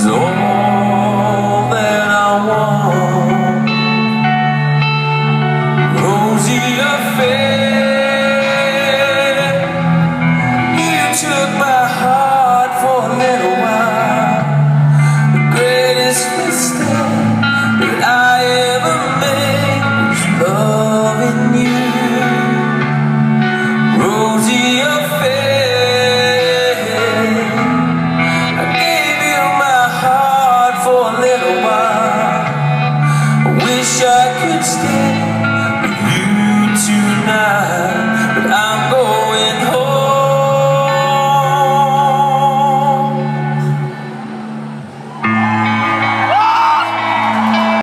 is all that I want. Rosy Affair, you took my heart for a little while. The greatest mistake that I ever made was loving you. Rosy Affair, I wish I could stay.